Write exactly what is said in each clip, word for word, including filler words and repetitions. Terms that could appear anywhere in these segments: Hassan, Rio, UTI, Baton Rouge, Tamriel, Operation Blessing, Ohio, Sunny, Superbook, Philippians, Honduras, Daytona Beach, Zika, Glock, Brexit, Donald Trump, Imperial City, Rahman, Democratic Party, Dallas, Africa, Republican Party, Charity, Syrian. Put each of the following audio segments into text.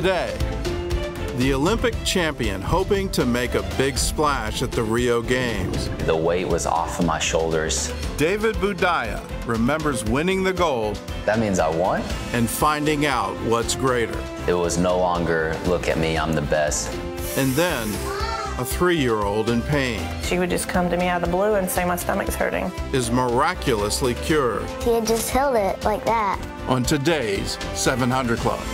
today. The Olympic champion hoping to make a big splash at the Rio Games. The weight was off of my shoulders. David Boudia remembers winning the gold. That means I won. And finding out what's greater. It was no longer, look at me, I'm the best. And then a three-year-old in pain. She would just come to me out of the blue and say, my stomach's hurting. Is miraculously cured. He had just held it like that. On today's seven hundred Club.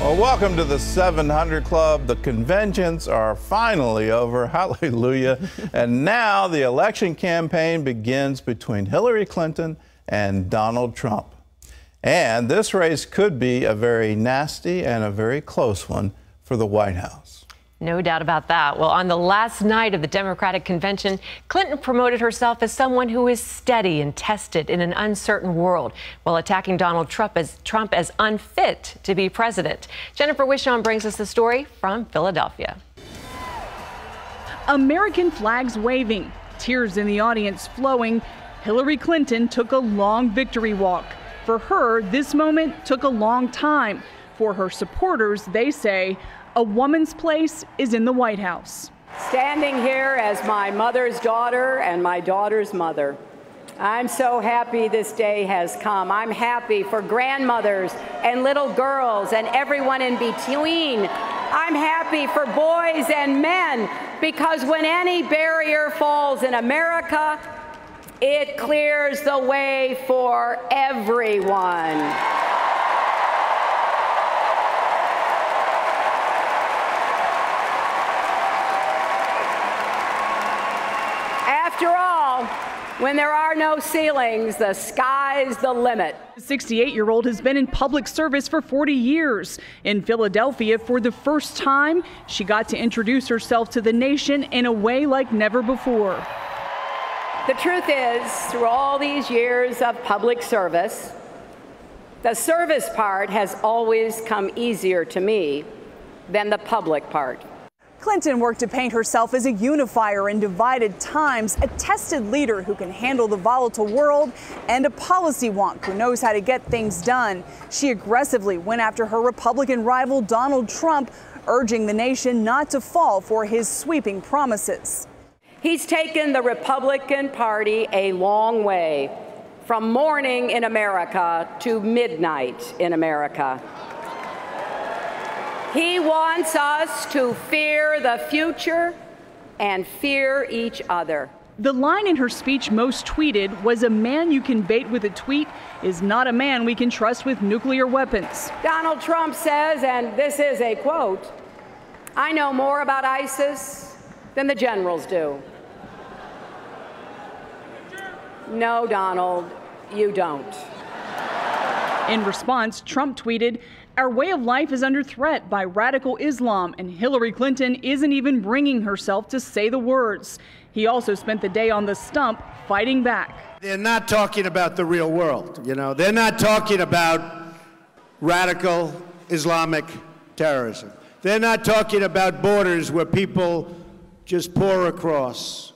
Well, welcome to the seven hundred Club. The conventions are finally over, hallelujah. And now the election campaign begins between Hillary Clinton and Donald Trump. And this race could be a very nasty and a very close one for the White House. No doubt about that. Well, on the last night of the Democratic Convention, Clinton promoted herself as someone who is steady and tested in an uncertain world, while attacking Donald Trump as, Trump as unfit to be president. Jennifer Wishon brings us the story from Philadelphia. American flags waving, tears in the audience flowing, Hillary Clinton took a long victory walk. For her, this moment took a long time. For her supporters, they say, a woman's place is in the White House. Standing here as my mother's daughter and my daughter's mother, I'm so happy this day has come. I'm happy for grandmothers and little girls and everyone in between. I'm happy for boys and men, because when any barrier falls in America, it clears the way for everyone. After all, when there are no ceilings, the sky's the limit. The sixty-eight-year-old has been in public service for forty years. In Philadelphia, for the first time, she got to introduce herself to the nation in a way like never before. The truth is, through all these years of public service, the service part has always come easier to me than the public part. Clinton worked to paint herself as a unifier in divided times, a tested leader who can handle the volatile world, and a policy wonk who knows how to get things done. She aggressively went after her Republican rival Donald Trump, urging the nation not to fall for his sweeping promises. He's taken the Republican Party a long way, from morning in America to midnight in America. He wants us to fear the future and fear each other. The line in her speech most tweeted was, a man you can bait with a tweet is not a man we can trust with nuclear weapons. Donald Trump says, and this is a quote, I know more about ISIS than the generals do. No, Donald, you don't. In response, Trump tweeted, our way of life is under threat by radical Islam, and Hillary Clinton isn't even bringing herself to say the words. He also spent the day on the stump fighting back. They're not talking about the real world, you know. They're not talking about radical Islamic terrorism. They're not talking about borders where people just pour across.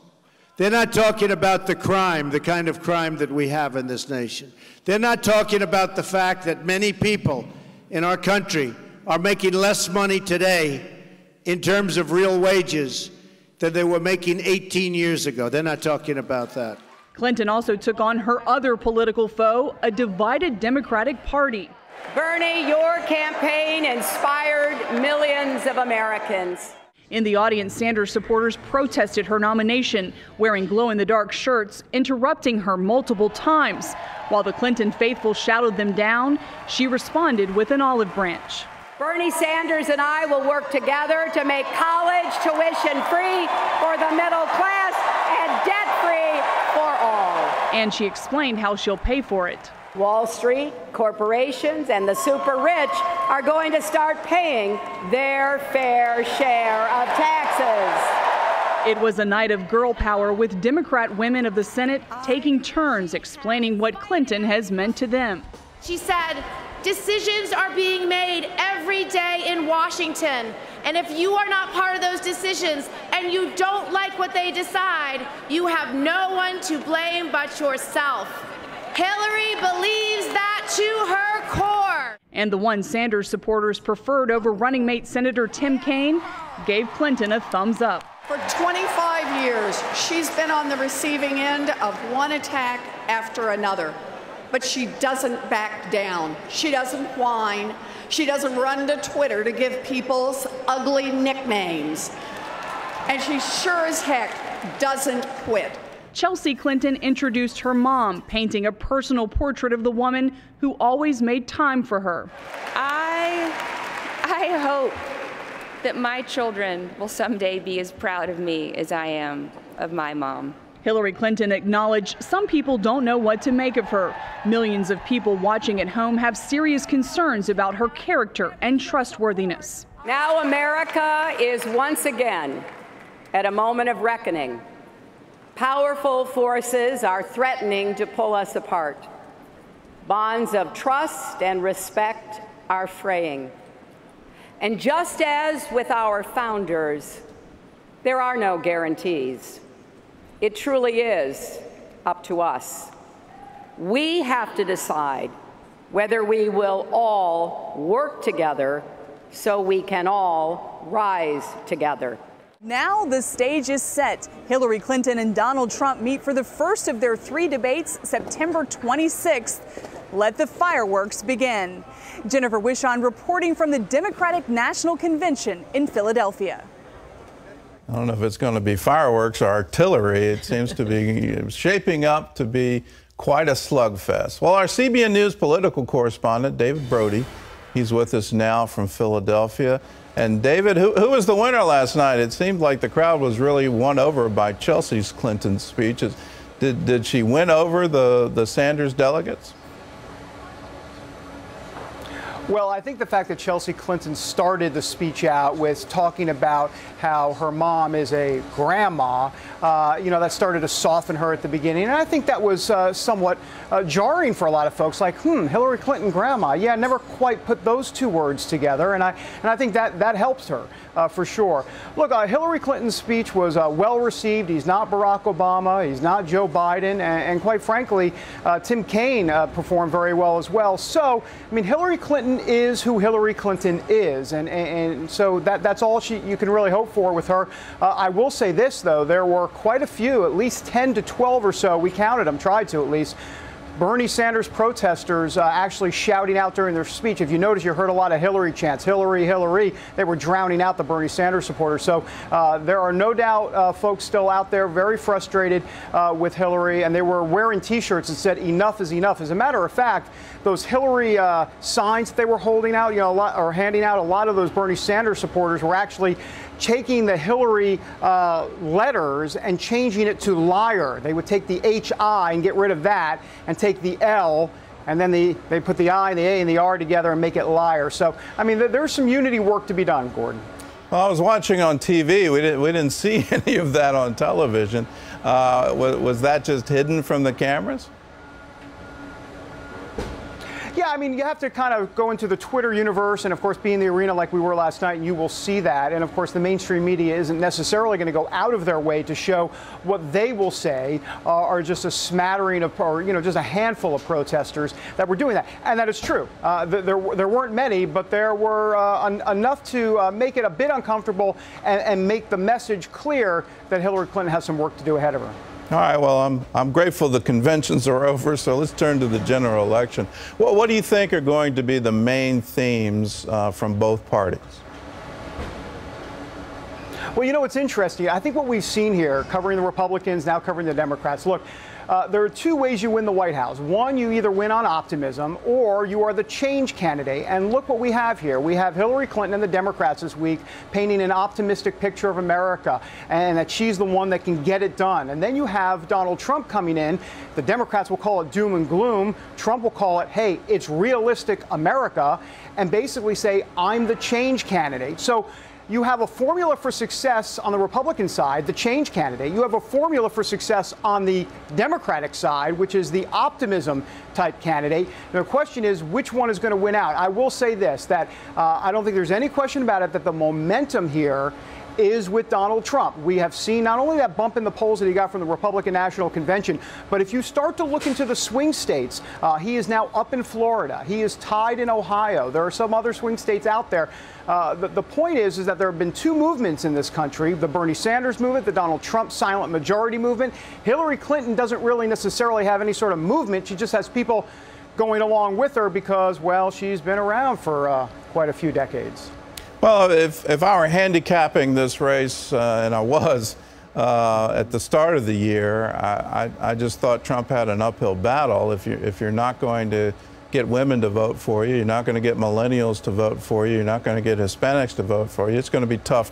They're not talking about the crime, the kind of crime that we have in this nation. They're not talking about the fact that many people in our country are making less money today in terms of real wages than they were making eighteen years ago. They're not talking about that. Clinton also took on her other political foe, a divided Democratic Party. Bernie, your campaign inspired millions of Americans. In the audience, Sanders supporters protested her nomination, wearing glow-in-the-dark shirts, interrupting her multiple times. While the Clinton faithful shouted them down, she responded with an olive branch. Bernie Sanders and I will work together to make college tuition free for the middle class and debt-free for all. And she explained how she'll pay for it. Wall Street, corporations, and the super rich are going to start paying their fair share of taxes. It was a night of girl power, with Democrat women of the Senate taking turns explaining what Clinton has meant to them. She said, Decisions are being made every day in Washington, and if you are not part of those decisions and you don't like what they decide, you have no one to blame but yourself. Hillary believes that to her core. And the one Sanders supporters preferred over running mate Senator Tim Kaine gave Clinton a thumbs up. For twenty-five years, she's been on the receiving end of one attack after another. But she doesn't back down. She doesn't whine. She doesn't run to Twitter to give people ugly nicknames. And she sure as heck doesn't quit. Chelsea Clinton introduced her mom, painting a personal portrait of the woman who always made time for her. I, I hope that my children will someday be as proud of me as I am of my mom. Hillary Clinton acknowledged some people don't know what to make of her. Millions of people watching at home have serious concerns about her character and trustworthiness. Now America is once again at a moment of reckoning. Powerful forces are threatening to pull us apart. Bonds of trust and respect are fraying. And just as with our founders, there are no guarantees. It truly is up to us. We have to decide whether we will all work together so we can all rise together. Now the stage is set. Hillary Clinton and Donald Trump meet for the first of their three debates, September twenty-sixth. Let the fireworks begin. Jennifer Wishon reporting from the Democratic National Convention in Philadelphia. I don't know if it's going to be fireworks or artillery. It seems to be shaping up to be quite a slugfest. Well, our C B N News political correspondent, David Brody, he's with us now from Philadelphia. And David, who, who was the winner last night? It seemed like the crowd was really won over by Chelsea Clinton's speeches. Did, did she win over the, the Sanders delegates? Well, I think the fact that Chelsea Clinton started the speech out with talking about how her mom is a grandma, uh, you know, that started to soften her at the beginning. And I think that was uh, somewhat uh, jarring for a lot of folks, like, hmm, Hillary Clinton, grandma. Yeah, never quite put those two words together. And I and I think that that helped her uh, for sure. Look, uh, Hillary Clinton's speech was uh, well received. He's not Barack Obama. He's not Joe Biden. And, and quite frankly, uh, Tim Kaine uh, performed very well as well. So, I mean, Hillary Clinton is who Hillary Clinton is, and, and, and so that, that's all she, you can really hope for with her. Uh, I will say this, though, there were quite a few, at least ten to twelve or so, we counted them, tried to at least, Bernie Sanders protesters uh, actually shouting out during their speech. If you notice, you heard a lot of Hillary chants, Hillary, Hillary. They were drowning out the Bernie Sanders supporters. So uh, there are no doubt uh, folks still out there very frustrated uh, with Hillary, and they were wearing T-shirts that said enough is enough. As a matter of fact, those Hillary uh, signs that they were holding out, you know, a lot, or handing out, a lot of those Bernie Sanders supporters were actually taking the Hillary uh, letters and changing it to liar. They would take the H I and get rid of that and take the L, and then the, they put the I and the A and the R together and make it liar. So, I mean, th there's some unity work to be done, Gordon. Well, I was watching on T V. We didn't, we didn't see any of that on television. Uh, was, was that just hidden from the cameras? Yeah, I mean, you have to kind of go into the Twitter universe and, of course, be in the arena like we were last night, and you will see that. And, of course, the mainstream media isn't necessarily going to go out of their way to show what they will say uh, are just a smattering of, or, you know, just a handful of protesters that were doing that. And that is true. Uh, there, there weren't many, but there were uh, en enough to uh, make it a bit uncomfortable and, and make the message clear that Hillary Clinton has some work to do ahead of her. All right, well, I'm, I'm grateful the conventions are over, so let's turn to the general election. What, what do you think are going to be the main themes uh, from both parties? Well, you know, it's interesting. I think what we've seen here, covering the Republicans, now covering the Democrats, look, Uh, there are two ways you win the White House. One, you either win on optimism or you are the change candidate. And look what we have here. We have Hillary Clinton and the Democrats this week painting an optimistic picture of America and that she's the one that can get it done. And then you have Donald Trump coming in. The Democrats will call it doom and gloom. Trump will call it, hey, it's realistic America, and basically say, I'm the change candidate. So you have a formula for success on the Republican side, the change candidate. You have a formula for success on the Democratic side, which is the optimism type candidate. The question is, which one is going to win out? I will say this, that uh, I don't think there's any question about it that the momentum here is with Donald Trump. We have seen not only that bump in the polls that he got from the Republican National Convention, but if you start to look into the swing states, uh, he is now up in Florida. He is tied in Ohio. There are some other swing states out there. Uh, the, the point is, is that there have been two movements in this country, the Bernie Sanders movement, the Donald Trump silent majority movement. Hillary Clinton doesn't really necessarily have any sort of movement. She just has people going along with her because, well, she's been around for uh, quite a few decades. Well, if, if I were handicapping this race, uh, and I was uh, at the start of the year, I, I, I just thought Trump had an uphill battle. If you're, if you're not going to get women to vote for you, you're not going to get millennials to vote for you, you're not going to get Hispanics to vote for you, it's going to be tough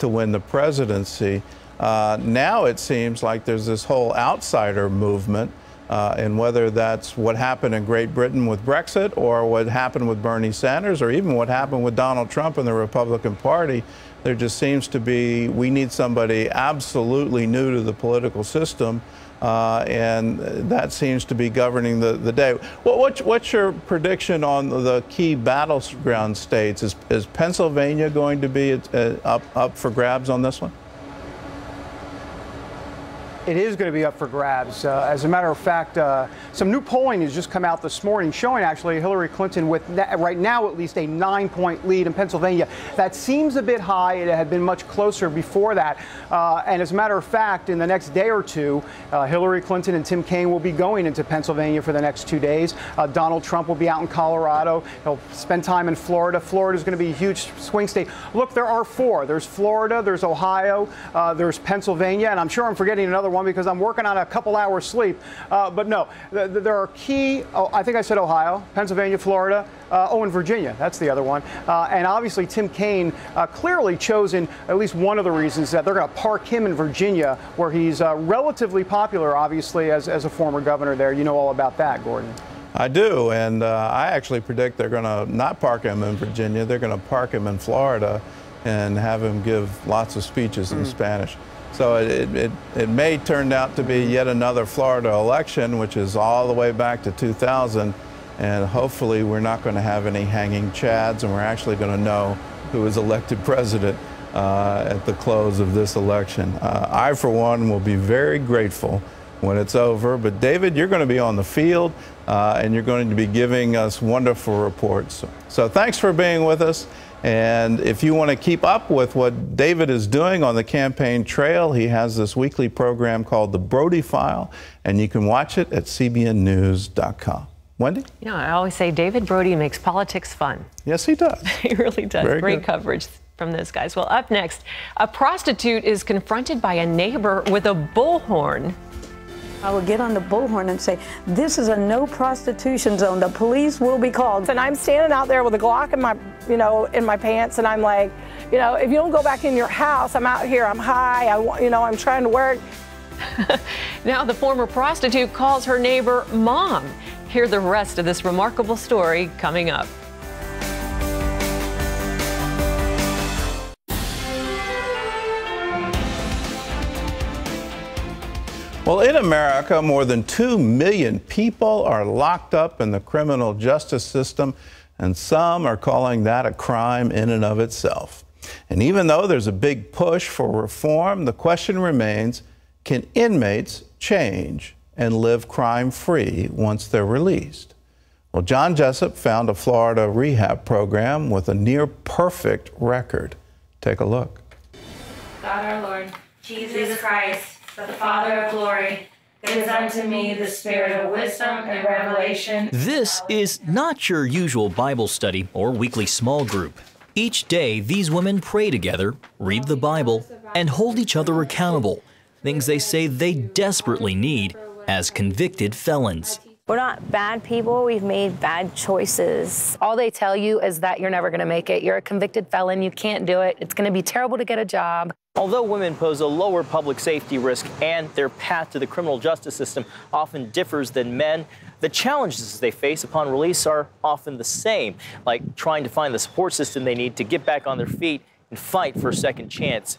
to win the presidency. Uh, now it seems like there's this whole outsider movement, uh, and whether that's what happened in Great Britain with Brexit or what happened with Bernie Sanders or even what happened with Donald Trump and the Republican Party, there just seems to be, we need somebody absolutely new to the political system, uh, and that seems to be governing the, the day. Well, what's, what's your prediction on the key battleground states? Is, is Pennsylvania going to be uh, up, up for grabs on this one? It is going to be up for grabs. Uh, as a matter of fact, uh, some new polling has just come out this morning showing actually Hillary Clinton with right now at least a nine-point lead in Pennsylvania. That seems a bit high. It had been much closer before that. Uh, and as a matter of fact, in the next day or two, uh, Hillary Clinton and Tim Kaine will be going into Pennsylvania for the next two days. Uh, Donald Trump will be out in Colorado. He'll spend time in Florida. Florida is going to be a huge swing state. Look, there are four. There's Florida. There's Ohio. Uh, there's Pennsylvania. And I'm sure I'm forgetting another one, because I'm working on a couple hours sleep. Uh, but no, th th there are key, oh, I think I said Ohio, Pennsylvania, Florida, uh, oh, and Virginia. That's the other one. Uh, and obviously, Tim Kaine uh, clearly chosen at least one of the reasons that they're going to park him in Virginia, where he's uh, relatively popular, obviously, as, as a former governor there. You know all about that, Gordon. I do, and uh, I actually predict they're going to not park him in Virginia. They're going to park him in Florida and have him give lots of speeches in mm. Spanish. So it, it, it may turn out to be yet another Florida election, which is all the way back to two thousand, and hopefully we're not going to have any hanging chads, and we're actually going to know who is elected president uh, at the close of this election. Uh, I, for one, will be very grateful when it's over. But, David, you're going to be on the field, uh, and you're going to be giving us wonderful reports. So thanks for being with us. And if you want to keep up with what David is doing on the campaign trail, he has this weekly program called The Brody File, and you can watch it at C B N news dot com. Wendy? You know, I always say David Brody makes politics fun. Yes, he does. He really does. Very Great good. coverage from those guys. Well, up next, a prostitute is confronted by a neighbor with a bullhorn. I will get on the bullhorn and say, this is a no prostitution zone. The police will be called. And I'm standing out there with a Glock in my, you know, in my pants. And I'm like, you know, if you don't go back in your house, I'm out here. I'm high. I, you know, I'm trying to work. Now the former prostitute calls her neighbor mom. Hear the rest of this remarkable story coming up. Well, in America, more than two million people are locked up in the criminal justice system, and some are calling that a crime in and of itself. And even though there's a big push for reform, the question remains, can inmates change and live crime-free once they're released? Well, John Jessup found a Florida rehab program with a near-perfect record. Take a look. God our Lord, Jesus Christ, the Father of glory, gives unto me the spirit of wisdom and revelation. This is not your usual Bible study or weekly small group. Each day, these women pray together, read the Bible, and hold each other accountable, things they say they desperately need as convicted felons. We're not bad people. We've made bad choices. All they tell you is that you're never going to make it. You're a convicted felon. You can't do it. It's going to be terrible to get a job. Although women pose a lower public safety risk and their path to the criminal justice system often differs than men, the challenges they face upon release are often the same, like trying to find the support system they need to get back on their feet and fight for a second chance.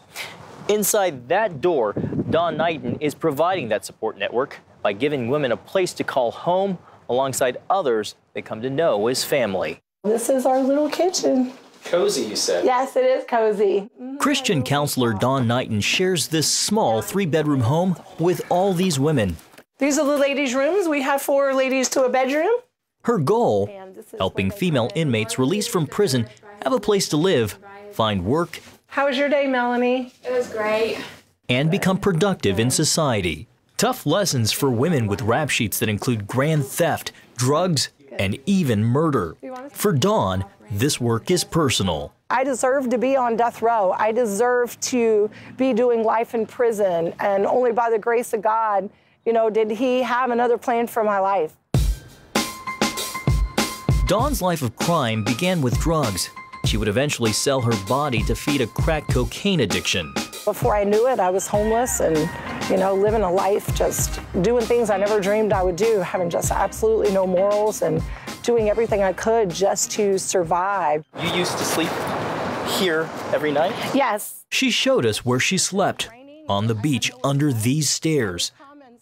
Inside that door, Don Knighton is providing that support network by giving women a place to call home alongside others they come to know as family. This is our little kitchen. Cozy, you said. Yes, it is cozy. Christian counselor Don Knighton shares this small three-bedroom home with all these women. These are the ladies' rooms. We have four ladies to a bedroom. Her goal, helping female inmates released from prison have a place to live, find work. How was your day, Melanie? It was great. And become productive in society. Tough lessons for women with rap sheets that include grand theft, drugs, and even murder. For Dawn, this work is personal. I deserve to be on death row. I deserve to be doing life in prison. And only by the grace of God, you know, did he have another plan for my life. Dawn's life of crime began with drugs. She would eventually sell her body to feed a crack cocaine addiction. Before I knew it, I was homeless and, you know, living a life, just doing things I never dreamed I would do, having just absolutely no morals and doing everything I could just to survive. You used to sleep here every night? Yes. She showed us where she slept, on the beach under these stairs.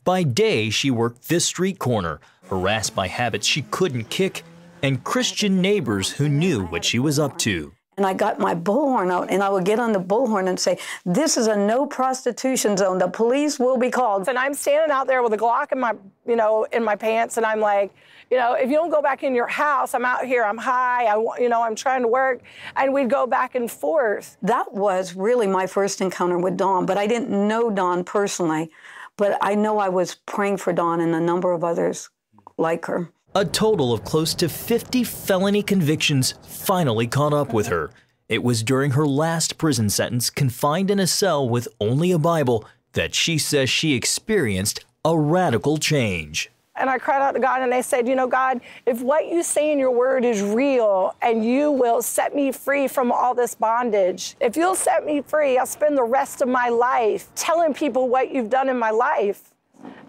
By day, she worked this street corner, harassed by habits she couldn't kick and Christian neighbors who knew what she was up to. And I got my bullhorn out, and I would get on the bullhorn and say, this is a no prostitution zone. The police will be called. And I'm standing out there with a Glock in my, you know, in my pants, and I'm like, you know, if you don't go back in your house, I'm out here, I'm high, I, you know, I'm trying to work. And we'd go back and forth. That was really my first encounter with Dawn, but I didn't know Dawn personally. But I know I was praying for Dawn and a number of others like her. A total of close to fifty felony convictions finally caught up with her. It was during her last prison sentence, confined in a cell with only a Bible, that she says she experienced a radical change. And I cried out to God, and I said, you know, God, if what you say in your word is real and you will set me free from all this bondage, if you'll set me free, I'll spend the rest of my life telling people what you've done in my life.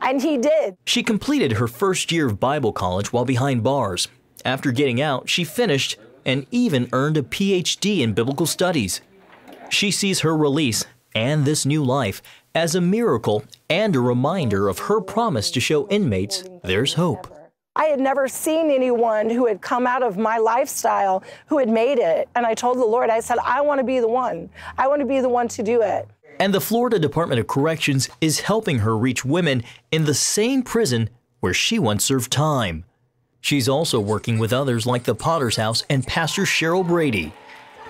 And he did. She completed her first year of Bible college while behind bars. After getting out, she finished and even earned a P H D in biblical studies. She sees her release and this new life as a miracle and a reminder of her promise to show inmates there's hope. I had never seen anyone who had come out of my lifestyle who had made it. And I told the Lord, I said, I want to be the one. I want to be the one to do it. And the Florida Department of Corrections is helping her reach women in the same prison where she once served time. She's also working with others like the Potter's House and Pastor Cheryl Brady.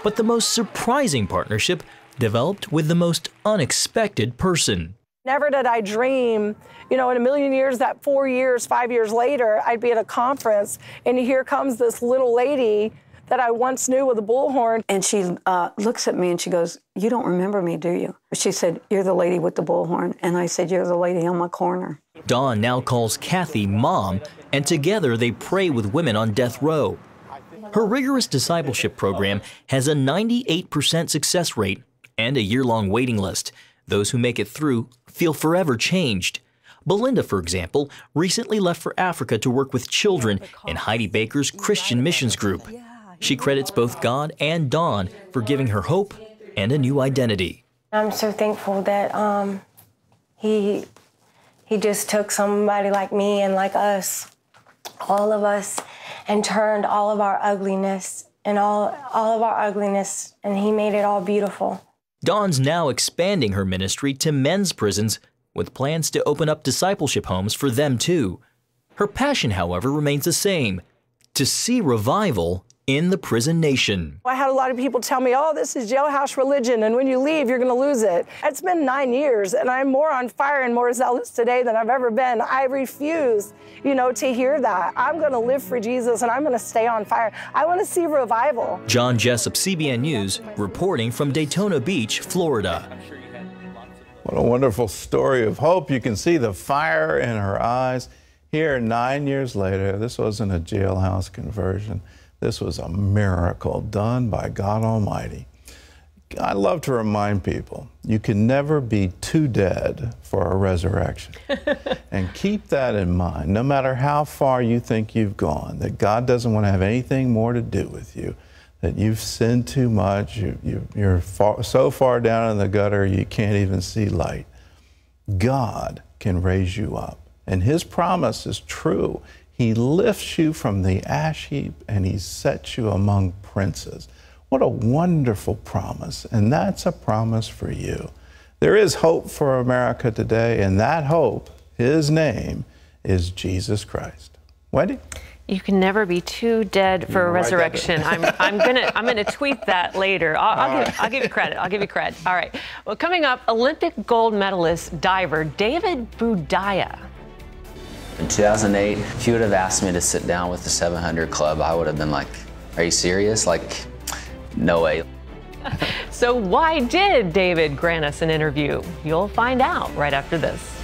But the most surprising partnership developed with the most unexpected person. Never did I dream, you know, in a million years that four years, five years later, I'd be at a conference and here comes this little lady that I once knew with a bullhorn. And she uh, looks at me and she goes, you don't remember me, do you? She said, you're the lady with the bullhorn. And I said, you're the lady on my corner. Dawn now calls Kathy Mom, and together they pray with women on death row. Her rigorous discipleship program has a ninety-eight percent success rate and a year-long waiting list. Those who make it through feel forever changed. Belinda, for example, recently left for Africa to work with children in Heidi Baker's Christian Missions Group. She credits both God and Dawn for giving her hope and a new identity. I'm so thankful that um, he, he just took somebody like me and like us, all of us, and turned all of our ugliness and all, all of our ugliness, and he made it all beautiful. Dawn's now expanding her ministry to men's prisons with plans to open up discipleship homes for them too. Her passion, however, remains the same, to see revival in the prison nation. I had a lot of people tell me, oh, this is jailhouse religion, and when you leave, you're gonna lose it. It's been nine years, and I'm more on fire and more zealous today than I've ever been. I refuse, you know, to hear that. I'm gonna live for Jesus, and I'm gonna stay on fire. I wanna see revival. John Jessup, C B N News, reporting from Daytona Beach, Florida. What a wonderful story of hope. You can see the fire in her eyes. Here, nine years later, this wasn't a jailhouse conversion. This was a miracle done by God Almighty. I love to remind people, you can never be too dead for a resurrection. And keep that in mind, no matter how far you think you've gone, that God doesn't want to have anything more to do with you. that you've sinned too much, you, you, you're far, so far down in the gutter you can't even see light. God can raise you up, and his promise is true. He lifts you from the ash heap and he sets you among princes. What a wonderful promise, and that's a promise for you. There is hope for America today, and that hope, his name, is Jesus Christ. Wendy? You can never be too dead for a resurrection. I'm, I'm gonna, I'm gonna tweet that later. I'll, I'll, give, I'll give you credit. I'll give you credit. All right. Well, coming up, Olympic gold medalist diver David Boudia. In two thousand eight, if you would have asked me to sit down with the seven hundred Club, I would have been like, "Are you serious? Like, no way." So why did David grant us an interview? You'll find out right after this.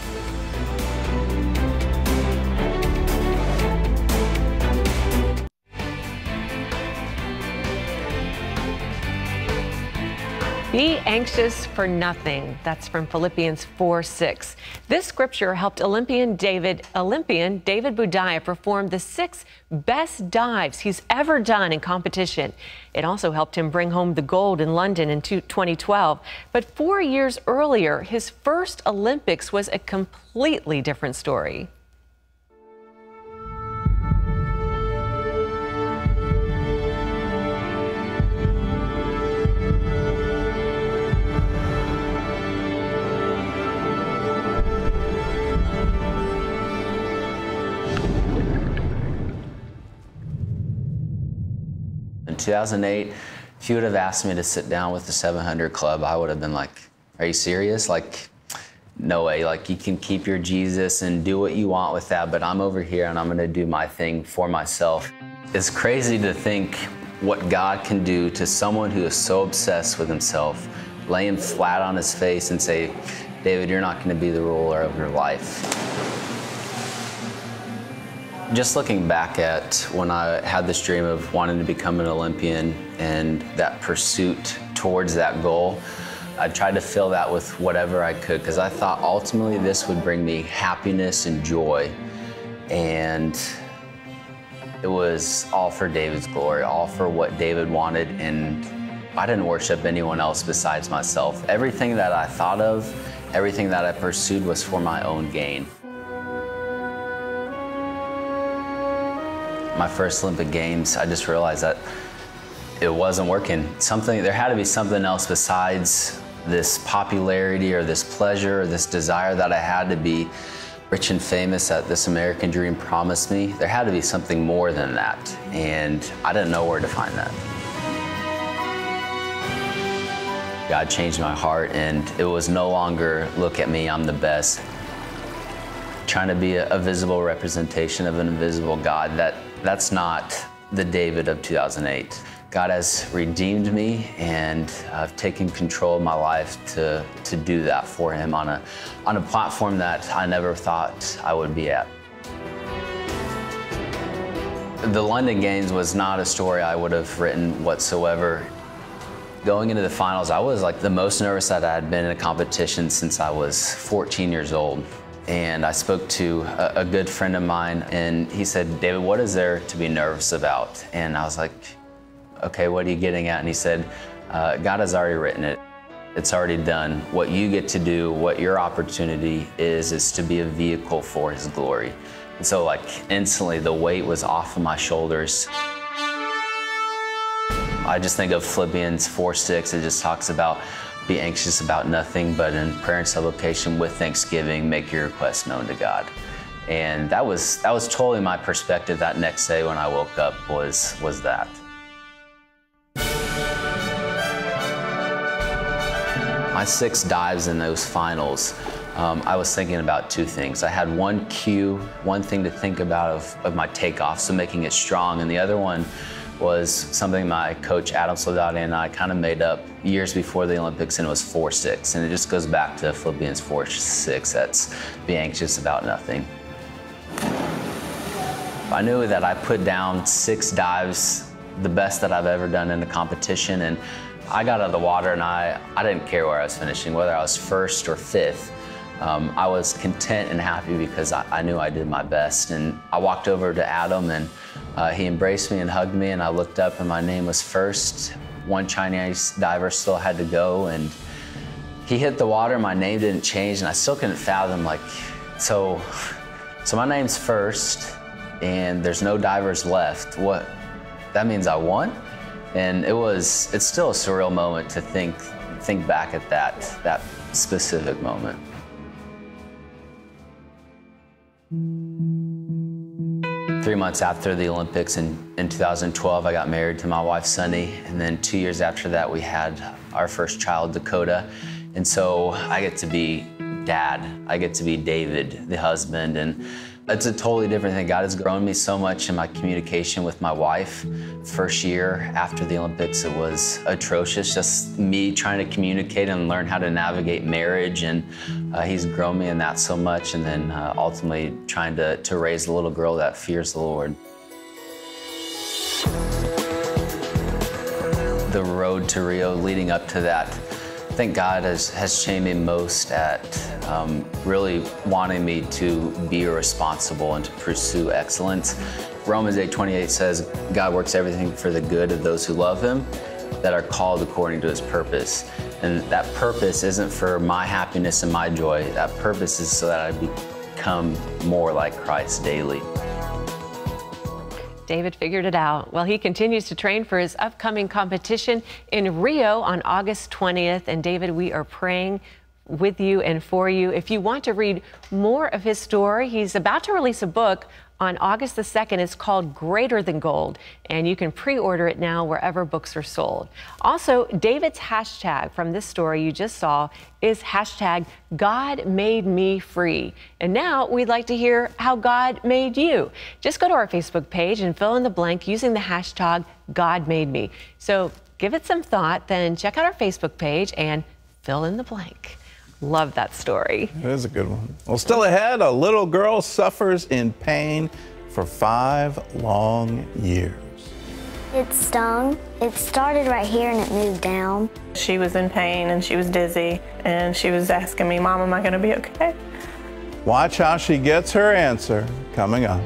Be anxious for nothing. That's from Philippians four six. This scripture helped Olympian David, Olympian David Boudia perform the six best dives he's ever done in competition. It also helped him bring home the gold in London in twenty twelve. But four years earlier, his first Olympics was a completely different story. two thousand eight, if you would have asked me to sit down with the seven hundred Club, I would have been like, "Are you serious? Like, no way. Like, you can keep your Jesus and do what you want with that, but I'm over here and I'm going to do my thing for myself." It's crazy to think what God can do to someone who is so obsessed with himself, lay him flat on his face and say, "David, you're not going to be the ruler of your life." Just looking back at when I had this dream of wanting to become an Olympian and that pursuit towards that goal, I tried to fill that with whatever I could, because I thought ultimately this would bring me happiness and joy. And it was all for David's glory, all for what David wanted, and I didn't worship anyone else besides myself. Everything that I thought of, everything that I pursued was for my own gain. My first Olympic Games, I just realized that it wasn't working. Something, there had to be something else besides this popularity or this pleasure or this desire that I had to be rich and famous that this American dream promised me. There had to be something more than that, and I didn't know where to find that. God changed my heart, and it was no longer, "Look at me, I'm the best." Trying to be a, a visible representation of an invisible God, that that's not the David of two thousand eight. God has redeemed me, and I've taken control of my life to, to do that for him on a, on a platform that I never thought I would be at. The London Games was not a story I would have written whatsoever. Going into the finals, I was like the most nervous that I had been in a competition since I was fourteen years old. And I spoke to a, a good friend of mine, and he said, "David, what is there to be nervous about?" And I was like, "Okay, what are you getting at?" And he said, uh, "God has already written it. It's already done. What you get to do, what your opportunity is, is to be a vehicle for his glory." And so, like, instantly the weight was off of my shoulders. I just think of Philippians four six. It just talks about, "Be anxious about nothing, but in prayer and supplication with thanksgiving, make your requests known to God." And that was that was totally my perspective that next day when I woke up was was that. My six dives in those finals, um, I was thinking about two things. I had one cue, one thing to think about of, of my takeoff, so making it strong, and the other one was something my coach Adam Soldati and I kind of made up years before the Olympics, and it was four six. And it just goes back to Philippians four six, that's "Be anxious about nothing." I knew that I put down six dives, the best that I've ever done in a competition, and I got out of the water and I, I didn't care where I was finishing, whether I was first or fifth. um, I was content and happy because I, I knew I did my best. And I walked over to Adam, and uh, he embraced me and hugged me, and I looked up and my name was first. One Chinese diver still had to go, and he hit the water, my name didn't change, and I still couldn't fathom, like, so, so my name's first, and there's no divers left. What, that means I won? And it was, it's still a surreal moment to think, think back at that, that specific moment. Three months after the Olympics in, in two thousand twelve, I got married to my wife, Sunny. And then two years after that, we had our first child, Dakota. And so I get to be dad. I get to be David, the husband. And it's a totally different thing. God has grown me so much in my communication with my wife. First year after the Olympics, it was atrocious. Just me trying to communicate and learn how to navigate marriage. And uh, he's grown me in that so much. And then uh, ultimately trying to, to raise a little girl that fears the Lord. The road to Rio leading up to that, I think God has, has changed me most at um, really wanting me to be responsible and to pursue excellence. Romans eight twenty-eight says, God works everything for the good of those who love him, that are called according to his purpose. And that purpose isn't for my happiness and my joy. That purpose is so that I become more like Christ daily. David figured it out. Well, he continues to train for his upcoming competition in Rio on August twentieth. And David, we are praying with you and for you. If you want to read more of his story, he's about to release a book on August the second. It's called Greater Than Gold, and you can pre-order it now wherever books are sold. Also, David's hashtag from this story you just saw is hashtag God Made Me Free. And now we'd like to hear how God made you. Just go to our Facebook page and fill in the blank using the hashtag God Made Me. So give it some thought, then check out our Facebook page and fill in the blank. Love that story. It is a good one. Well, still ahead, a little girl suffers in pain for five long years. It stung. It started right here and it moved down. She was in pain and she was dizzy and she was asking me, Mom, am I going to be okay? Watch how she gets her answer coming up.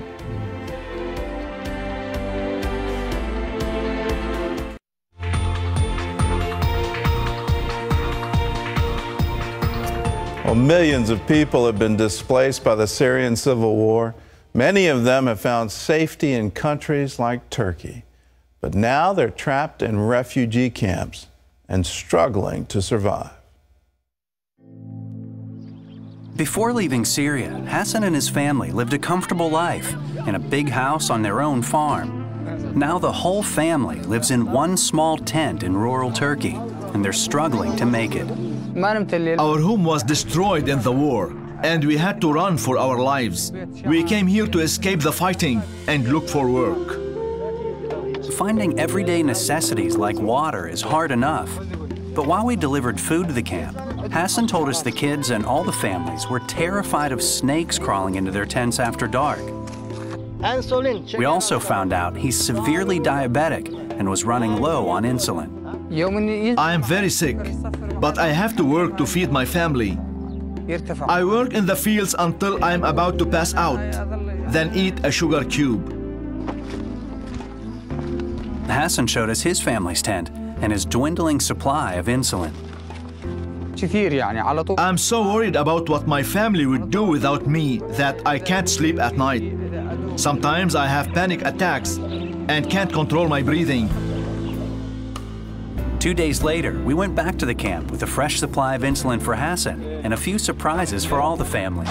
Well, millions of people have been displaced by the Syrian civil war. Many of them have found safety in countries like Turkey. But now they're trapped in refugee camps and struggling to survive. Before leaving Syria, Hassan and his family lived a comfortable life in a big house on their own farm. Now the whole family lives in one small tent in rural Turkey, and they're struggling to make it. Our home was destroyed in the war, and we had to run for our lives. We came here to escape the fighting and look for work. Finding everyday necessities like water is hard enough. But while we delivered food to the camp, Hassan told us the kids and all the families were terrified of snakes crawling into their tents after dark. We also found out he's severely diabetic and was running low on insulin. I am very sick, but I have to work to feed my family. I work in the fields until I am about to pass out, then eat a sugar cube. Hassan showed us his family's tent and his dwindling supply of insulin. I'm so worried about what my family would do without me that I can't sleep at night. Sometimes I have panic attacks and can't control my breathing. Two days later, we went back to the camp with a fresh supply of insulin for Hassan and a few surprises for all the families.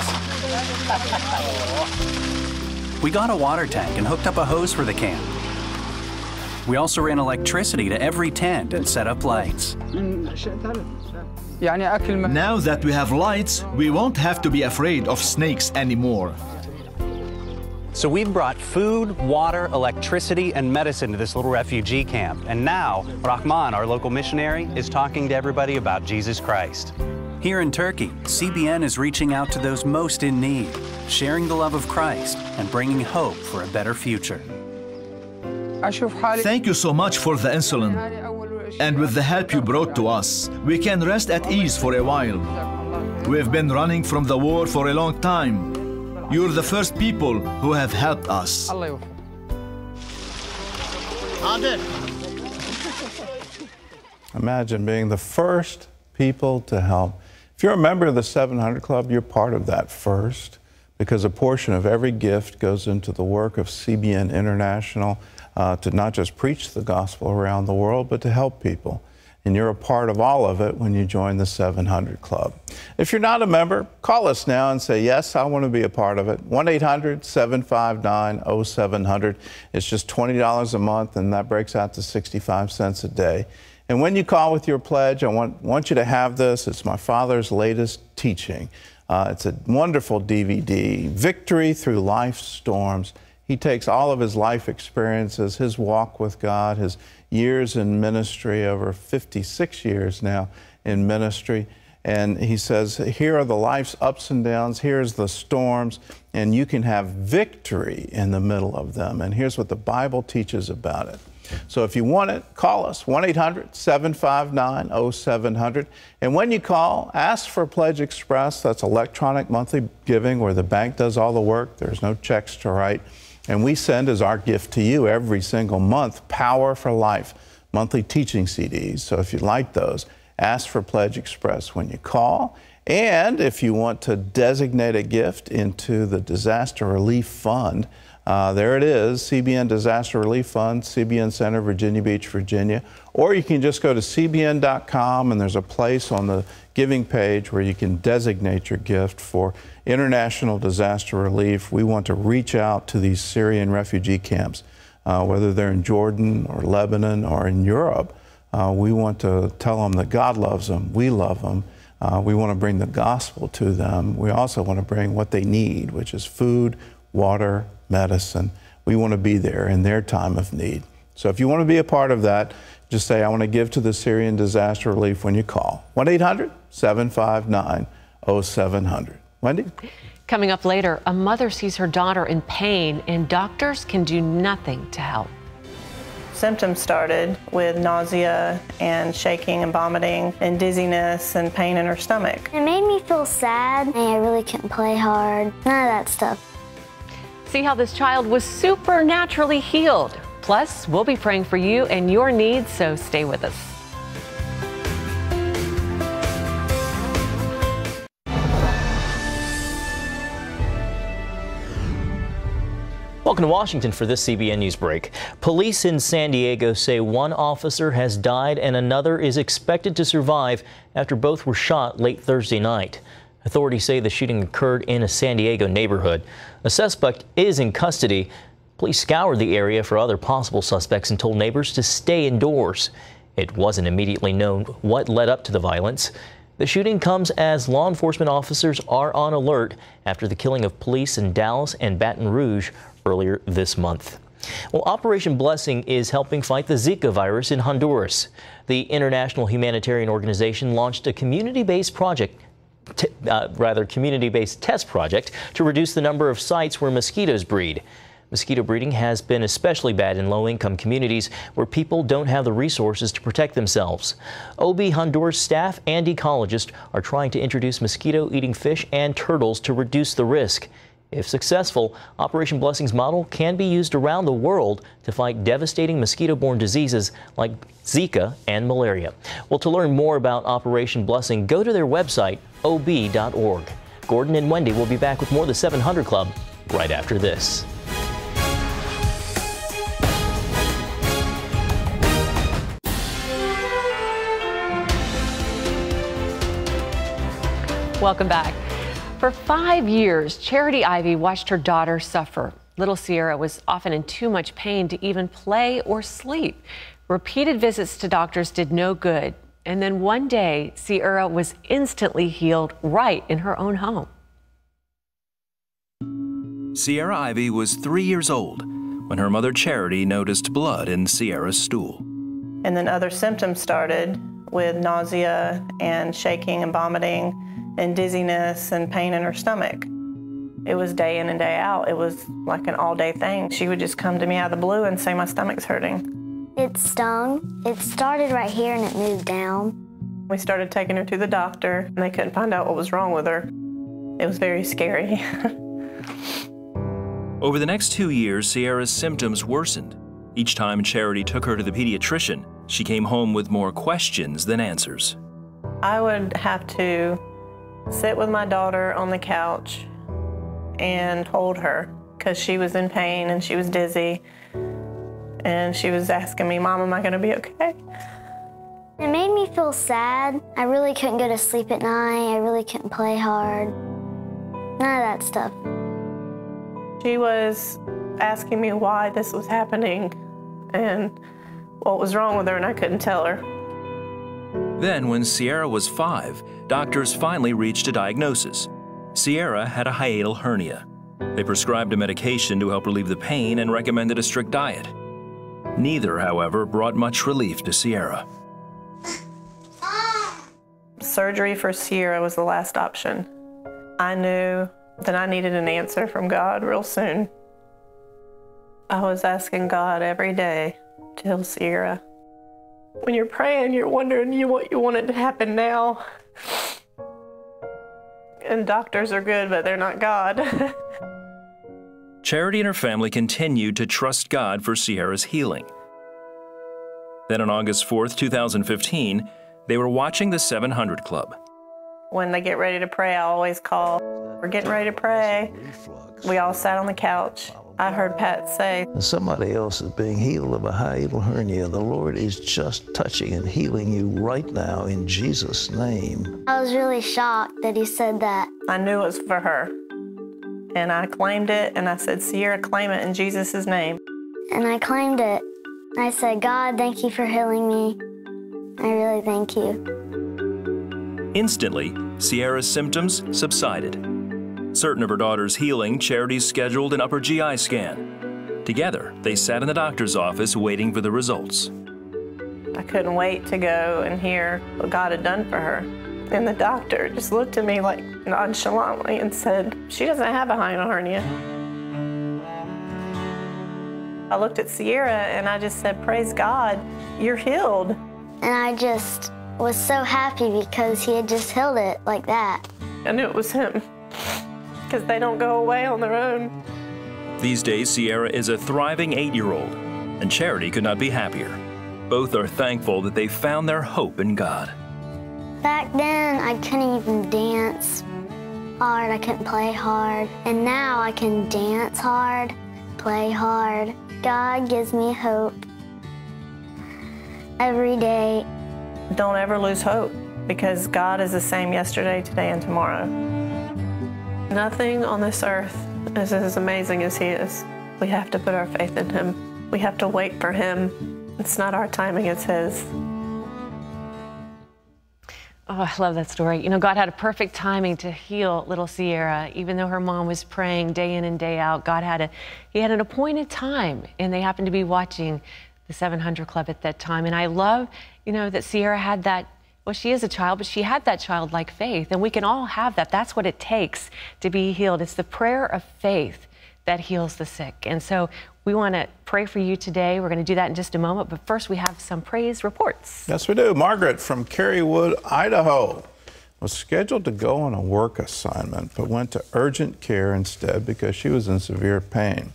We got a water tank and hooked up a hose for the camp. We also ran electricity to every tent and set up lights. Now that we have lights, we won't have to be afraid of snakes anymore. So we've brought food, water, electricity, and medicine to this little refugee camp. And now, Rahman, our local missionary, is talking to everybody about Jesus Christ. Here in Turkey, C B N is reaching out to those most in need, sharing the love of Christ and bringing hope for a better future. Thank you so much for the insulin. And with the help you brought to us, we can rest at ease for a while. We've been running from the war for a long time. You're the first people who have helped us. Imagine being the first people to help. If you're a member of the seven hundred club, you're part of that first, because a portion of every gift goes into the work of C B N International uh, to not just preach the gospel around the world, but to help people. And you're a part of all of it when you join the seven hundred club. If you're not a member, call us now and say, yes, I want to be a part of it. one eight hundred, seven five nine, oh seven hundred. It's just twenty dollars a month, and that breaks out to sixty-five cents a day. And when you call with your pledge, I want, want you to have this. It's my father's latest teaching. Uh, it's a wonderful D V D, Victory Through Life's Storms. He takes all of his life experiences, his walk with God, his years in ministry, over fifty-six years now in ministry, and he says, here are the life's ups and downs, here's the storms, and you can have victory in the middle of them. And here's what the Bible teaches about it. So if you want it, call us, one eight hundred, seven five nine, oh seven hundred. And when you call, ask for Pledge Express. That's electronic monthly giving where the bank does all the work. There's no checks to write. And we send as our gift to you every single month, Power for Life, monthly teaching C Ds. So if you like those, ask for Pledge Express when you call. And if you want to designate a gift into the Disaster Relief Fund, Uh, there it is, C B N Disaster Relief Fund, C B N Center, Virginia Beach, Virginia. Or you can just go to C B N dot com, and there's a place on the giving page where you can designate your gift for international disaster relief. We want to reach out to these Syrian refugee camps, uh, whether they're in Jordan or Lebanon or in Europe. Uh, we want to tell them that God loves them, we love them. Uh, we want to bring the gospel to them. We also want to bring what they need, which is food, water, medicine. We want to be there in their time of need. So if you want to be a part of that, just say, I want to give to the Syrian disaster relief when you call. one eight hundred, seven five nine, oh seven hundred. Wendy? Coming up later, a mother sees her daughter in pain and doctors can do nothing to help. Symptoms started with nausea and shaking and vomiting and dizziness and pain in her stomach. It made me feel sad. I really couldn't play hard, none of that stuff. See how this child was supernaturally healed. Plus, we'll be praying for you and your needs, so stay with us. Welcome to Washington for this C B N News Break. Police in San Diego say one officer has died and another is expected to survive after both were shot late Thursday night. Authorities say the shooting occurred in a San Diego neighborhood. A suspect is in custody. Police scoured the area for other possible suspects and told neighbors to stay indoors. It wasn't immediately known what led up to the violence. The shooting comes as law enforcement officers are on alert after the killing of police in Dallas and Baton Rouge earlier this month. Well, Operation Blessing is helping fight the Zika virus in Honduras. The international humanitarian organization launched a community-based project T uh, rather community-based test project to reduce the number of sites where mosquitoes breed. Mosquito breeding has been especially bad in low-income communities where people don't have the resources to protect themselves. O B Honduras staff and ecologists are trying to introduce mosquito-eating fish and turtles to reduce the risk. If successful, Operation Blessing's model can be used around the world to fight devastating mosquito-borne diseases like Zika and malaria. Well, to learn more about Operation Blessing, go to their website, O B dot org. Gordon and Wendy will be back with more of the seven hundred club right after this. Welcome back. For five years, Charity Ivy watched her daughter suffer. Little Sierra was often in too much pain to even play or sleep. Repeated visits to doctors did no good. And then one day, Sierra was instantly healed right in her own home. Sierra Ivy was three years old when her mother Charity noticed blood in Sierra's stool. And then other symptoms started with nausea and shaking and vomiting and dizziness and pain in her stomach. It was day in and day out. It was like an all-day thing. She would just come to me out of the blue and say, my stomach's hurting. It stung. It started right here and it moved down. We started taking her to the doctor, and they couldn't find out what was wrong with her. It was very scary. Over the next two years, Sierra's symptoms worsened. Each time Charity took her to the pediatrician, she came home with more questions than answers. I would have to sit with my daughter on the couch and hold her, because she was in pain and she was dizzy, and she was asking me, Mom, am I gonna be okay? It made me feel sad. I really couldn't go to sleep at night. I really couldn't play hard. None of that stuff. She was asking me why this was happening and what was wrong with her, and I couldn't tell her. Then, when Sierra was five, doctors finally reached a diagnosis. Sierra had a hiatal hernia. They prescribed a medication to help relieve the pain and recommended a strict diet. Neither, however, brought much relief to Sierra. Surgery for Sierra was the last option. I knew that I needed an answer from God real soon. I was asking God every day to heal Sierra. When you're praying, you're wondering you what you wanted to happen now. And doctors are good, but they're not God. Charity and her family continued to trust God for Sierra's healing. Then on August fourth, two thousand fifteen, they were watching the seven hundred club. When they get ready to pray, I always call. We're getting ready to pray. We all sat on the couch. I heard Pat say, somebody else is being healed of a hiatal hernia. The Lord is just touching and healing you right now in Jesus' name. I was really shocked that he said that. I knew it was for her. And I claimed it, and I said, Sierra, claim it in Jesus' name. And I claimed it. I said, God, thank you for healing me. I really thank you. Instantly, Sierra's symptoms subsided. Certain of her daughter's healing, Charity scheduled an upper G I scan. Together, they sat in the doctor's office waiting for the results. I couldn't wait to go and hear what God had done for her. And the doctor just looked at me like nonchalantly and said, she doesn't have a hiatal hernia. I looked at Sierra and I just said, praise God, you're healed. And I just was so happy because he had just healed it like that. I knew it was him, because they don't go away on their own. These days, Sierra is a thriving eight-year-old, and Charity could not be happier. Both are thankful that they found their hope in God. Back then, I couldn't even dance hard, I couldn't play hard, and now I can dance hard, play hard. God gives me hope. Every day. Don't ever lose hope, because God is the same yesterday, today, and tomorrow. Nothing on this earth is as amazing as he is. We have to put our faith in him. We have to wait for him. It's not our timing, it's his. Oh, I love that story. You know, God had a perfect timing to heal little Sierra. Even though her mom was praying day in and day out, God had a, he had an appointed time, and they happened to be watching the seven hundred club at that time. And I love, you know, that Sierra had that, well, she is a child, but she had that childlike faith, and we can all have that. That's what it takes to be healed. It's the prayer of faith that heals the sick. And so we want to pray for you today. We're going to do that in just a moment, but first we have some praise reports. Yes, we do. Margaret from Carywood, Idaho, was scheduled to go on a work assignment, but went to urgent care instead because she was in severe pain.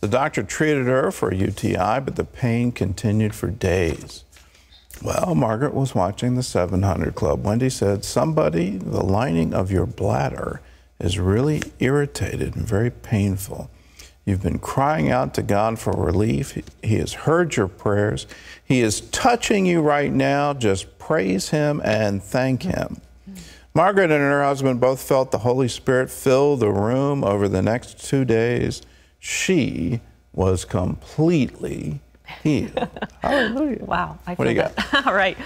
The doctor treated her for a U T I, but the pain continued for days. Well, Margaret was watching the seven hundred club. Wendy said, somebody, the lining of your bladder is really irritated and very painful. You've been crying out to God for relief. He has heard your prayers. He is touching you right now. Just praise him and thank him. Margaret and her husband both felt the Holy Spirit fill the room over the next two days. She was completely healed. Hallelujah. Wow. I what do you that. got? All right.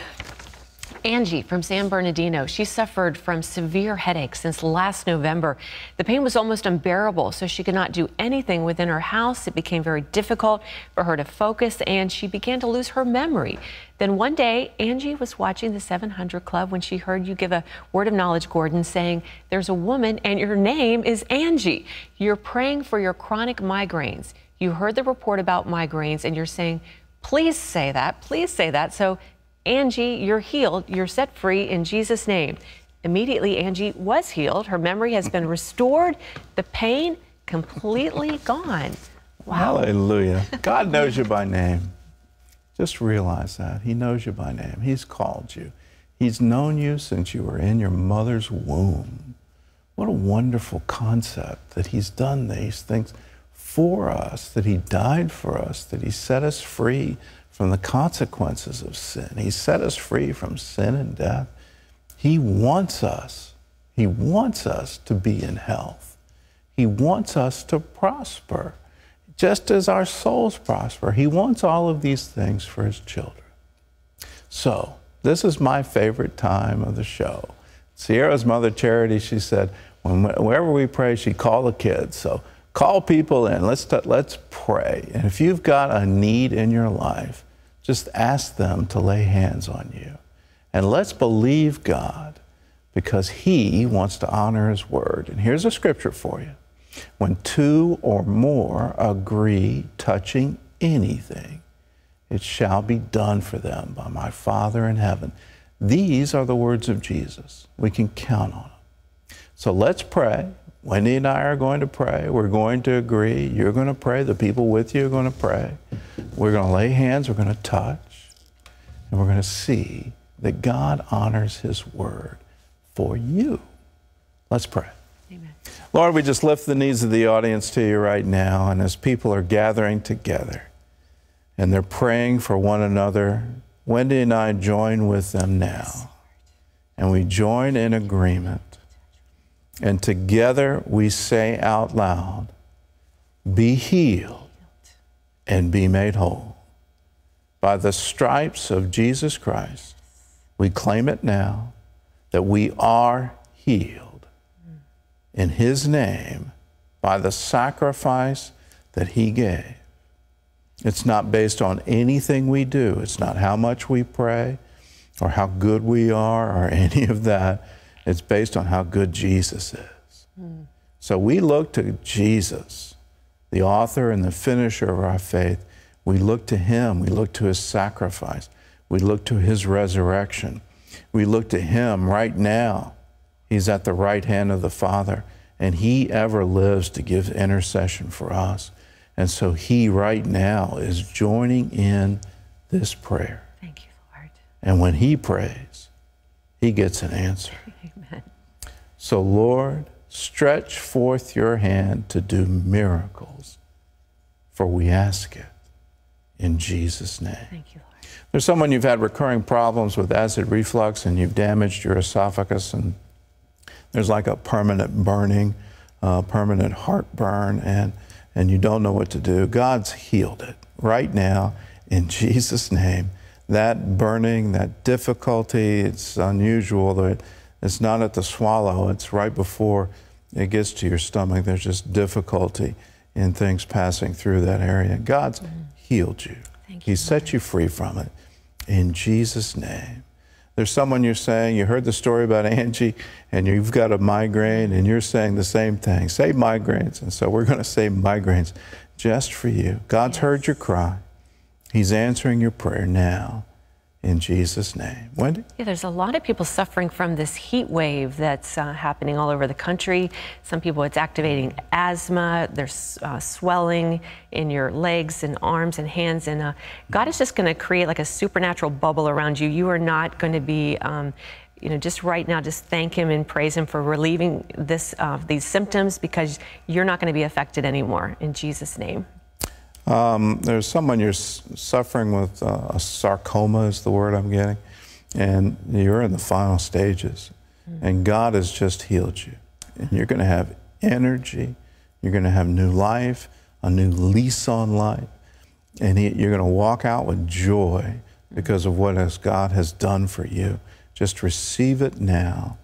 Angie from San Bernardino, she suffered from severe headaches since last November. The pain was almost unbearable, so she could not do anything within her house. It became very difficult for her to focus, and she began to lose her memory. Then one day, Angie was watching the seven hundred club when she heard you give a word of knowledge, Gordon, saying, there's a woman and your name is Angie. You're praying for your chronic migraines. You heard the report about migraines, and you're saying, please say that, please say that. So Angie, you're healed, you're set free in Jesus' name. Immediately, Angie was healed. Her memory has been restored. The pain completely gone. Wow. Hallelujah. God knows you by name. Just realize that. He knows you by name. He's called you. He's known you since you were in your mother's womb. What a wonderful concept that he's done these things for us, that he died for us, that he set us free from the consequences of sin. He set us free from sin and death. He wants us. He wants us to be in health. He wants us to prosper, just as our souls prosper. He wants all of these things for his children. So this is my favorite time of the show. Sierra's mother, Charity, she said, when, whenever we pray, she called the kids. So call people in. Let's, let's pray. And if you've got a need in your life, just ask them to lay hands on you. And let's believe God, because he wants to honor his word. And here's a scripture for you. When two or more agree touching anything, it shall be done for them by my Father in heaven. These are the words of Jesus. We can count on them. So let's pray. Wendy and I are going to pray. We're going to agree. You're going to pray. The people with you are going to pray. We're going to lay hands. We're going to touch. And we're going to see that God honors his word for you. Let's pray. Amen. Lord, we just lift the needs of the audience to you right now. And as people are gathering together and they're praying for one another, Wendy and I join with them now. And we join in agreement. And together we say out loud, be healed and be made whole. By the stripes of Jesus Christ, we claim it now that we are healed. In his name, by the sacrifice that he gave. It's not based on anything we do. It's not how much we pray or how good we are or any of that. It's based on how good Jesus is. Mm. So we look to Jesus, the author and the finisher of our faith. We look to him. We look to his sacrifice. We look to his resurrection. We look to him right now. He's at the right hand of the Father, and he ever lives to give intercession for us. And so he right now is joining in this prayer. Thank you, Lord. And when he prays, he gets an answer. So, Lord, stretch forth your hand to do miracles, for we ask it in Jesus' name. Thank you, Lord. There's someone you've had recurring problems with acid reflux, and you've damaged your esophagus, and there's like a permanent burning, uh, permanent heartburn, and, and you don't know what to do. God's healed it right now in Jesus' name. That burning, that difficulty, it's unusual that it's not at the swallow, it's right before it gets to your stomach. There's just difficulty in things passing through that area. God's mm-hmm. healed you. Thank you, he set Lord. You free from it in Jesus' name. There's someone you're saying, you heard the story about Angie and you've got a migraine and you're saying the same thing. Say migraines. And so we're going to say migraines just for you. God's yes. heard your cry. He's answering your prayer now. In Jesus' name. Wendy? Yeah, there's a lot of people suffering from this heat wave that's uh, happening all over the country. Some people, it's activating asthma. There's uh, swelling in your legs and arms and hands. And uh, God is just going to create like a supernatural bubble around you. You are not going to be, um, you know, just right now, just thank him and praise him for relieving this, uh, these symptoms, because you're not going to be affected anymore. In Jesus' name. Um, there's someone you're suffering with uh, a sarcoma is the word I'm getting, and you're in the final stages, mm-hmm. and God has just healed you, and you're going to have energy, you're going to have new life, a new lease on life, and he, you're going to walk out with joy because of what has God has done for you. Just receive it now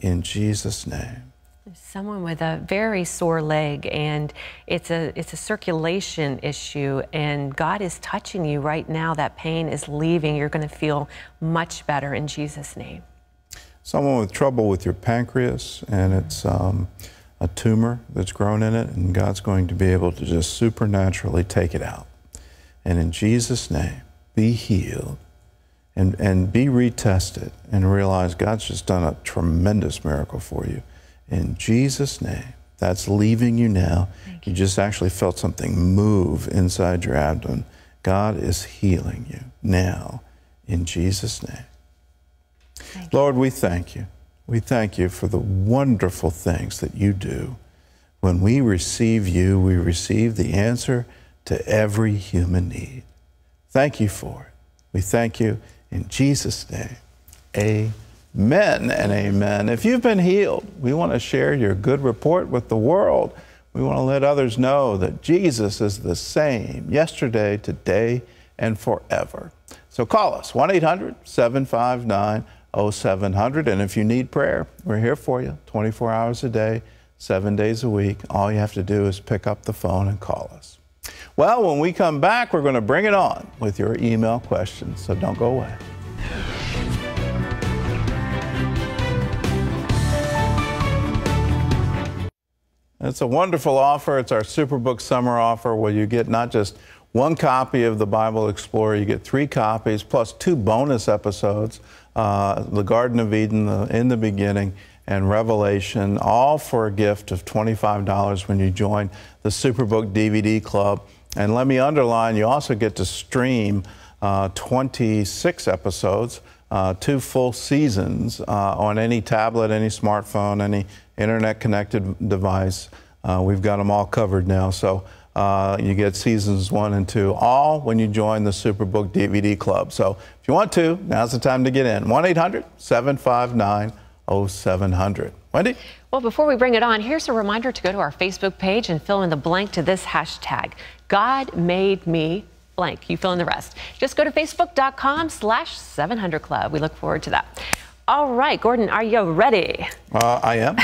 in Jesus' name. Someone with a very sore leg, and it's a it's a circulation issue, and God is touching you right now. That pain is leaving. You're going to feel much better in Jesus' name. Someone with trouble with your pancreas, and it's um, a tumor that's grown in it, and God's going to be able to just supernaturally take it out. And in Jesus' name, be healed and, and be retested and realize God's just done a tremendous miracle for you. In Jesus' name, that's leaving you now. You just actually felt something move inside your abdomen. God is healing you now in Jesus' name. Thank Lord, you. we thank you. We thank you for the wonderful things that you do. When we receive you, we receive the answer to every human need. Thank you for it. We thank you in Jesus' name. Amen and amen. If you've been healed, we want to share your good report with the world. We want to let others know that Jesus is the same yesterday, today, and forever. So call us, one eight hundred, seven five nine, oh seven hundred. And if you need prayer, we're here for you twenty-four hours a day, seven days a week. All you have to do is pick up the phone and call us. Well, when we come back, we're going to bring it on with your email questions, so don't go away. It's a wonderful offer. It's our Superbook Summer offer where you get not just one copy of the Bible Explorer, you get three copies plus two bonus episodes, uh, the Garden of Eden, the, In the Beginning, and Revelation, all for a gift of twenty-five dollars when you join the Superbook D V D Club. And let me underline, you also get to stream uh, twenty-six episodes, uh, two full seasons uh, on any tablet, any smartphone, any internet-connected device. Uh, we've got them all covered now. So Uh, you get seasons one and two, all when you join the Superbook D V D Club. So if you want to, now's the time to get in. one eight hundred, seven five nine, oh seven hundred. Wendy? Well, before we bring it on, here's a reminder to go to our Facebook page and fill in the blank to this hashtag, God made me blank. You fill in the rest. Just go to facebook dot com slash seven hundred club. We look forward to that. All right, Gordon, are you ready? Uh, I am.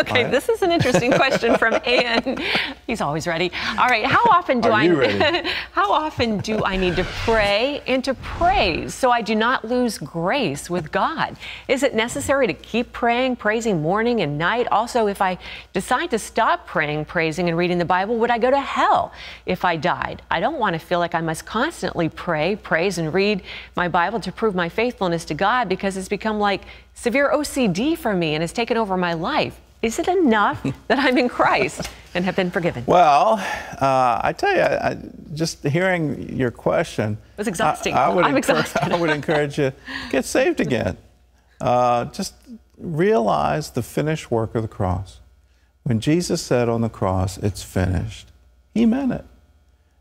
Okay, I am. This is an interesting question from Ann. He's always ready. All right, how often do are I you ready? How often do I need to pray and to praise so I do not lose grace with God? Is it necessary to keep praying, praising morning and night? Also, if I decide to stop praying, praising, and reading the Bible, would I go to hell if I died? I don't want to feel like I must constantly pray, praise, and read my Bible to prove my faithfulness to God, because it's become like severe O C D for me and has taken over my life. Is it enough that I'm in Christ and have been forgiven? Well, uh, I tell you, I, I, just hearing your question, it was exhausting. I, I would I'm exhausted. I would encourage you, get saved again. Uh, just realize the finished work of the cross. When Jesus said on the cross, it's finished, he meant it.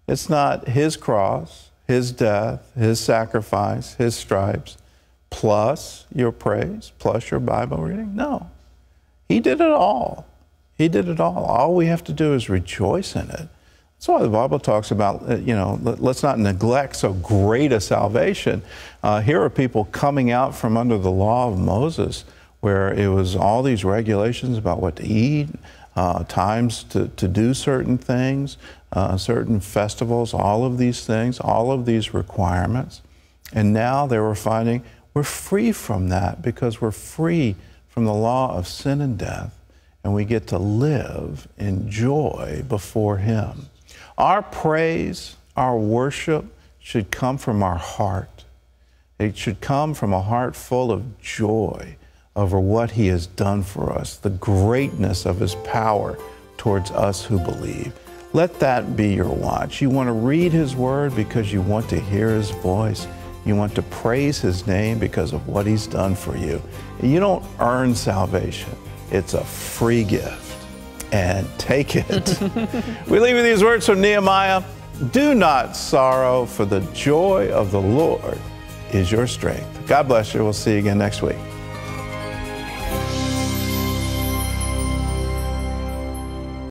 It's not his cross, his death, his sacrifice, his stripes, plus your praise, plus your Bible reading. No, he did it all. He did it all. All we have to do is rejoice in it. That's why the Bible talks about, you know, let's not neglect so great a salvation. Uh, here are people coming out from under the law of Moses, where it was all these regulations about what to eat, uh, times to, to do certain things, uh, certain festivals, all of these things, all of these requirements. And now they were finding, we're free from that because we're free from the law of sin and death, and we get to live in joy before him. Our praise, our worship should come from our heart. It should come from a heart full of joy over what he has done for us, the greatness of his power towards us who believe. Let that be your watch. You want to read his word because you want to hear his voice. You want to praise his name because of what he's done for you. You don't earn salvation. It's a free gift. And take it. We leave you these words from Nehemiah. Do not sorrow, for the joy of the Lord is your strength. God bless you. We'll see you again next week.